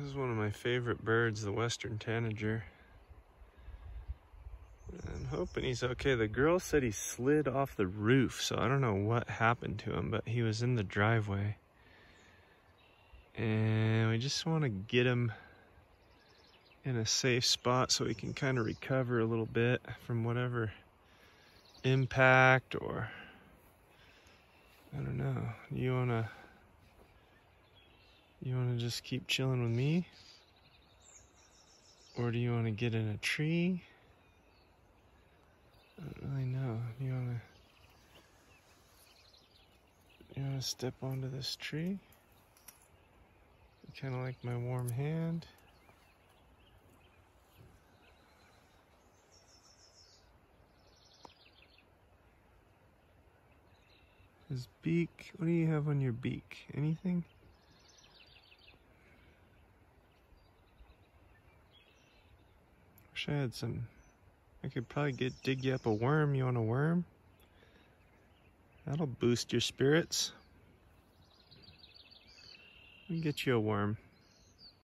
This is one of my favorite birds, the Western Tanager. I'm hoping he's okay. The girl said he slid off the roof, so I don't know what happened to him, but he was in the driveway. And we just want to get him in a safe spot so he can kind of recover a little bit from whatever impact or... I don't know. You wanna just keep chilling with me? Or do you wanna get in a tree? I don't really know. You wanna step onto this tree? You kinda like my warm hand? His beak, what do you have on your beak? Anything? Wish I had some. I could probably dig you up a worm. You want a worm? That'll boost your spirits. Let me get you a worm.